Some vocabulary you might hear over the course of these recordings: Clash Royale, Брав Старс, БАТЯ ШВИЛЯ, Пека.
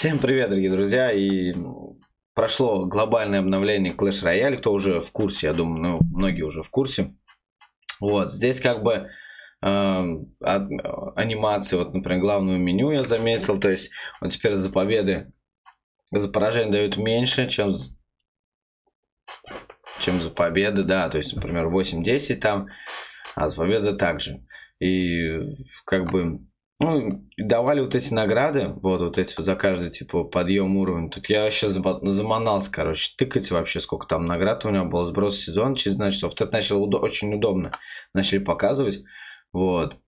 Всем привет, дорогие друзья, и прошло глобальное обновление Clash Royale, кто уже в курсе, я думаю, ну, многие уже в курсе. Вот, здесь как бы анимации, вот, например, главное меню я заметил, то есть вот теперь за победы, за поражение дают меньше, чем за победы, да, то есть, например, 8-10 там, а за победы также. И как бы... Ну, давали вот эти награды, вот эти вот за каждый, типа, подъем уровня. Тут я вообще заманался, короче, тыкать вообще, сколько там наград у меня было, сброс сезон, через 12 часов. Это начало очень удобно, начали показывать, вот.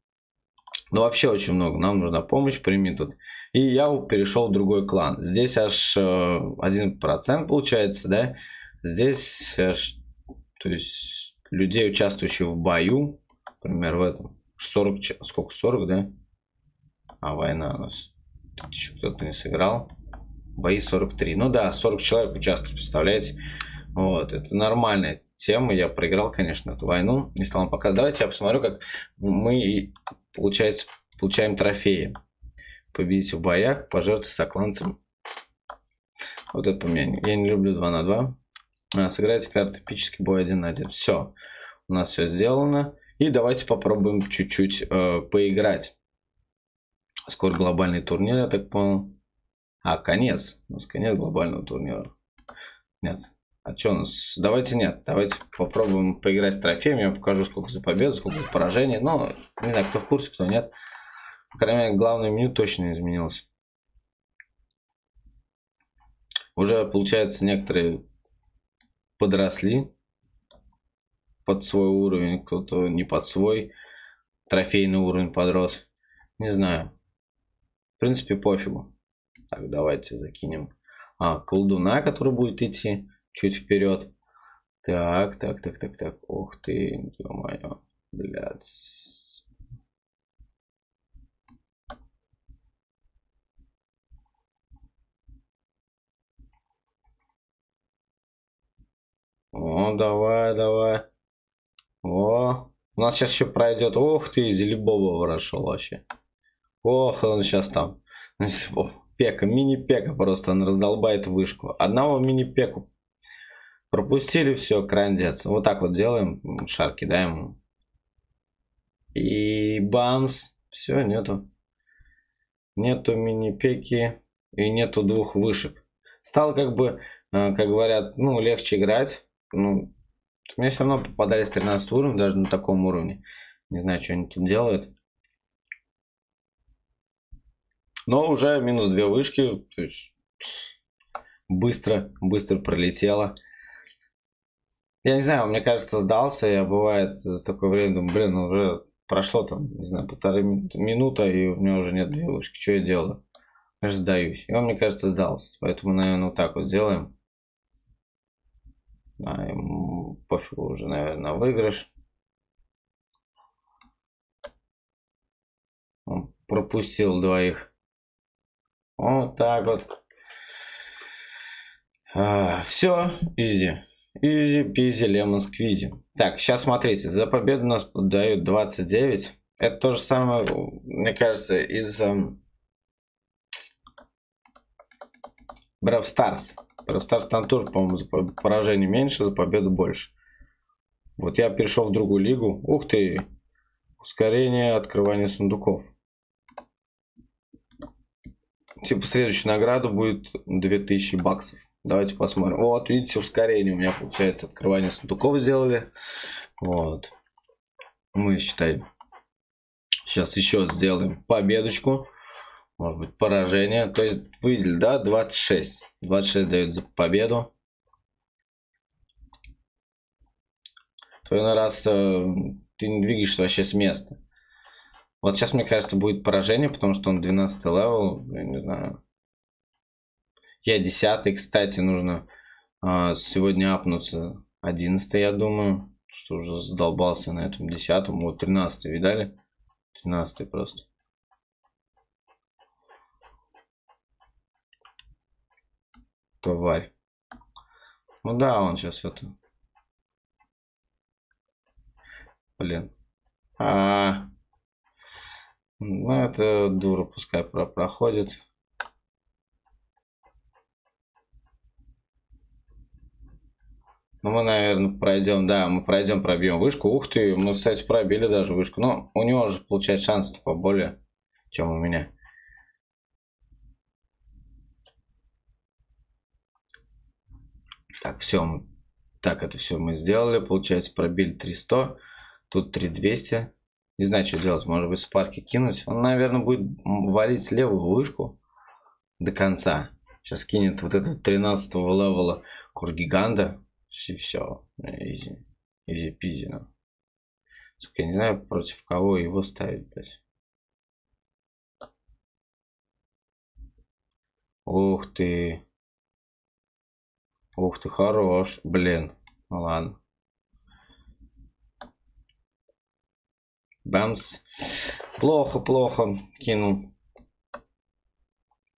Ну, вообще очень много, нам нужна помощь, прими тут. И я перешел в другой клан. Здесь аж 1% получается, да. Здесь аж, то есть, людей, участвующих в бою, например, в этом, 40, сколько, 40, да. А война у нас. Тут еще кто-то не сыграл. Бои 43. Ну да, 40 человек участвуют, представляете? Вот, это нормальная тема. Я проиграл, конечно, эту войну. Не стал вам показывать. Давайте я посмотрю, как мы, получается, получаем трофеи. Победить в боях, пожертвовать сокланцем. Вот это поменяю. Я не люблю 2 на 2. Сыграйте карты, эпический бой 1 на 1. Все. У нас все сделано. И давайте попробуем чуть-чуть поиграть. Скоро глобальный турнир, я так понял. А, конец. У нас конец глобального турнира. Нет. А что у нас? Давайте нет. Давайте попробуем поиграть с трофеями. Я покажу, сколько за победу, сколько за поражение. Но не знаю, кто в курсе, кто нет. По крайней мере, главное меню точно не изменилось. Уже, получается, некоторые подросли под свой уровень. Кто-то не под свой. Трофейный уровень подрос. Не знаю. В принципе, пофигу. Так, давайте закинем колдуна, который будет идти чуть вперед. Так. Ух ты, ё-моё, блядь. О, давай. О, у нас сейчас еще пройдет. Ух ты, Зелебоба прошел вообще. Ох, он сейчас там. Пека, мини-пека просто. Он раздолбает вышку. Одного мини-пеку пропустили, все, крандец. Вот так вот делаем. Шар кидаем. И бамс. Все, нету. Нету мини-пеки. И нету двух вышек. Стало как бы, как говорят, ну, легче играть. Ну, мне все равно попадали с 13 уровня, даже на таком уровне. Не знаю, что они тут делают. Но уже минус 2 вышки, то есть быстро пролетело. Я не знаю, мне кажется, сдался. Я бывает за такое время думаю, блин, уже прошло там, не знаю, 1,5 минуты, и у меня уже нет 2 вышки. Что я делаю? Я же сдаюсь. И он, мне кажется, сдался. Поэтому, наверное, вот так вот делаем. А, ему пофигу уже, наверное, выигрыш. Он пропустил двоих. Вот так вот. Все, изи. Изи-пизи, лемон сквизи. Так, сейчас смотрите, за победу нас дают 29. Это то же самое, мне кажется, из Брав Старс. Брав Старс там тоже, по-моему, за поражение меньше, за победу больше. Вот я перешел в другую лигу. Ух ты! Ускорение открывания сундуков. Типа, следующая награда будет 2000 баксов. Давайте посмотрим. Вот, видите, ускорение у меня получается. Открывание сундуков сделали. Вот. Мы считаем. Сейчас еще сделаем победочку. Может быть, поражение. То есть, видели, да? 26. 26 дают за победу. То иной раз ты не двигаешься вообще с места. Вот сейчас, мне кажется, будет поражение, потому что он 12 левел, я не знаю. Я 10, кстати, нужно сегодня апнуться 11, я думаю, что уже задолбался на этом 10, вот 13, видали? 13 просто. Тварь. Ну да, он сейчас это... Блин. Ну, это дура, пускай проходит. Ну, мы, наверное, пройдем, да, мы пройдем, пробьем вышку. Ух ты, мы, кстати, пробили даже вышку. Но у него же, получается, шанс поболее, чем у меня. Так, все. Так, это все мы сделали. Получается, пробили 300. Тут 3200. Не знаю, что делать. Может быть, спарки кинуть. Он, наверное, будет валить левую вышку до конца. Сейчас кинет вот этого 13-го левела Кургиганда. И все. Изи-пизи. Я не знаю, против кого его ставить, блядь. Ух ты. Ух ты, хорош. Блин. Ну ладно. Бамс. Плохо, плохо. Кинул.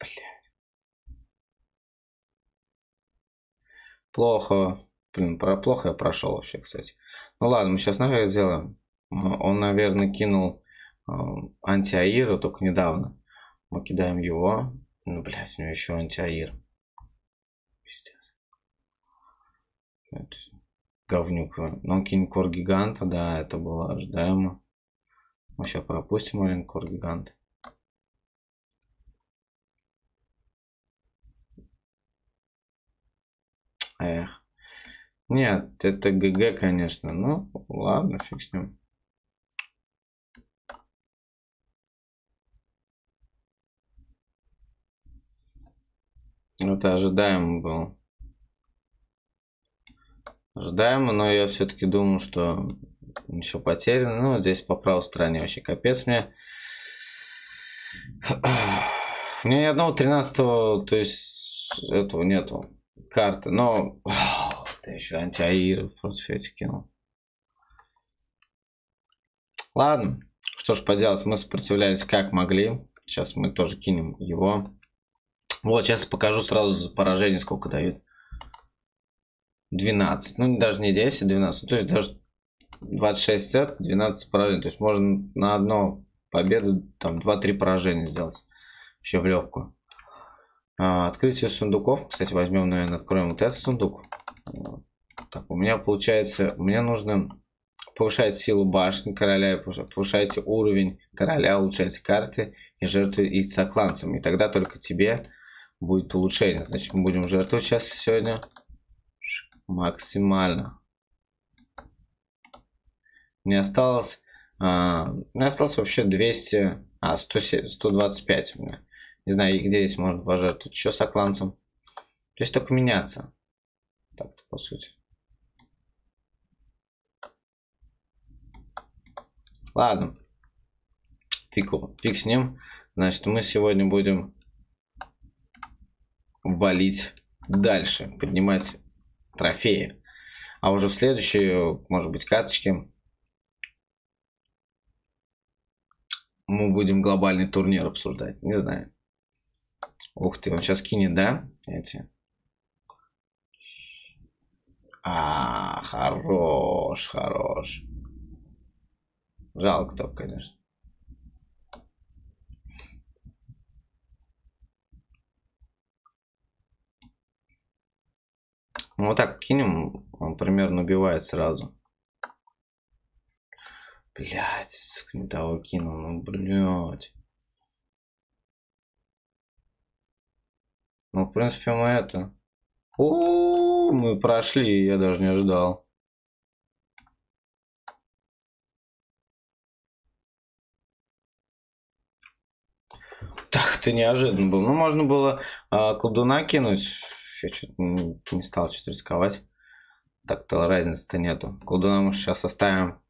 Блин. Плохо. Блин, про плохо я прошел вообще, кстати. Ну ладно, мы сейчас наверх сделаем. Он, наверное, кинул антиаира только недавно. Мы кидаем его. Ну, блядь, у него еще антиаир. Пиздец. Это говнюк. Но он кинет Кор-гиганта, да, это было ожидаемо. Мы сейчас пропустим маленький Кор-гигант. Эх. Нет, это ГГ, конечно. Ну, ладно, фиг с ним. Это ожидаемо было. Ожидаемо, но я все-таки думал, что все потеряно. Ну, здесь по правой стороне вообще капец мне. У меня ни одного 13-го, то есть этого нету. Карты, но... Да еще антиаир против этих кинул. Ладно. Что ж поделать, мы сопротивлялись как могли. Сейчас мы тоже кинем его. Вот, сейчас покажу сразу за поражение, сколько дают. 12. Ну, даже не 10, 12. То есть даже 26 от 12 поражений. То есть можно на одну победу там 2-3 поражения сделать. Еще в легкую. Открытие сундуков. Кстати, возьмем, наверное, откроем вот этот сундук. Так, у меня получается, мне нужно повышать силу башни короля, повышайте уровень короля, улучшайте карты и жертвы яйца кланцам. И тогда только тебе будет улучшение. Значит, мы будем жертвовать сейчас сегодня максимально. Мне осталось вообще 200, 125 у меня. Не знаю, где здесь можно пожертвовать еще со кланцем. То есть только меняться. Так-то, по сути. Ладно. Фиг с ним. Значит, мы сегодня будем валить дальше. Поднимать трофеи. А уже в следующую, может быть, каточки, мы будем глобальный турнир обсуждать. Не знаю. Ух ты, он сейчас кинет, да? Эти... А, хорош, хорош. Жалко только, конечно. Ну, вот так кинем, он примерно убивает сразу. Блять, не того кинул, ну, блять. Ну, в принципе, мы это... О, мы прошли, я даже не ожидал. Так-то неожиданно было. Ну, можно было колдуна кинуть. Я что-то не стал рисковать. Так-то разницы-то нету. Колдуна мы сейчас оставим.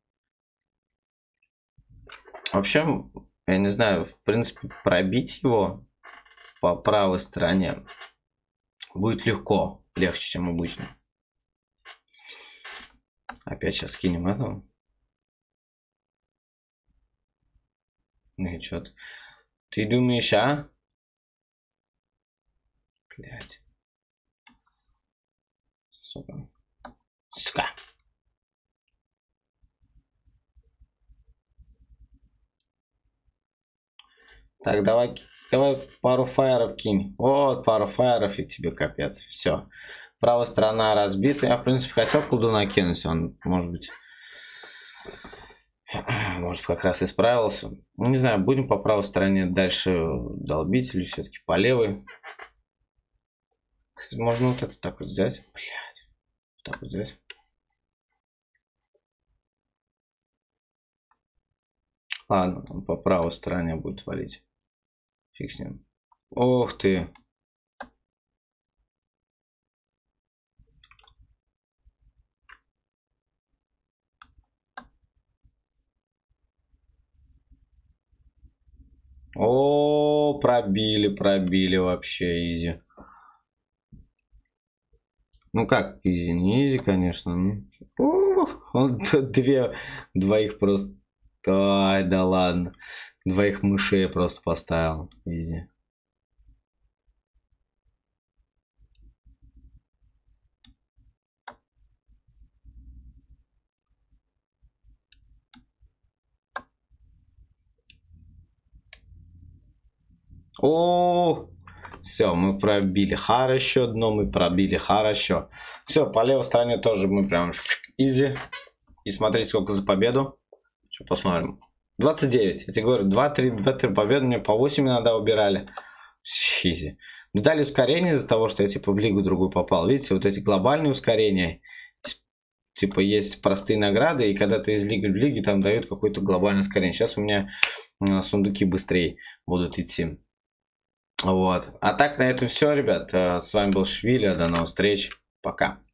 Вообще, я не знаю, в принципе, пробить его по правой стороне будет легко, легче, чем обычно. Опять сейчас кинем этого. Ну и чё ты? Ты думаешь, а? Блядь. Сука. Сука. Так, давай... Давай пару фаеров кинь. Вот, пару фаеров, и тебе капец. Все. Правая сторона разбита. Я, в принципе, хотел колдуна кинуть. Он, может, как раз исправился. Не знаю, будем по правой стороне дальше долбить или все-таки по левой. Кстати, можно вот это так вот взять. Блядь. Так вот взять. Ладно, он по правой стороне будет валить. Фиг с ним. Ох ты. О, пробили вообще изи. Ну как, изи, не изи, конечно. Ну. Он двоих просто... Ай, да ладно. Двоих мышей просто поставил. Изи. О, все, мы пробили хорошо дно, мы пробили хорошо. Все, по левой стороне тоже мы прям изи. И смотрите, сколько за победу. Сейчас посмотрим. 29. Я тебе говорю, 2-3 победы мне по 8 иногда убирали. Изи. Дали ускорение из-за того, что я типа в лигу другую попал. Видите, вот эти глобальные ускорения. Типа есть простые награды, и когда ты из лиги в лиги, там дают какое-то глобальное ускорение. Сейчас у меня сундуки быстрее будут идти. Вот. А так на этом все, ребят. С вами был Швиля. До новых встреч. Пока.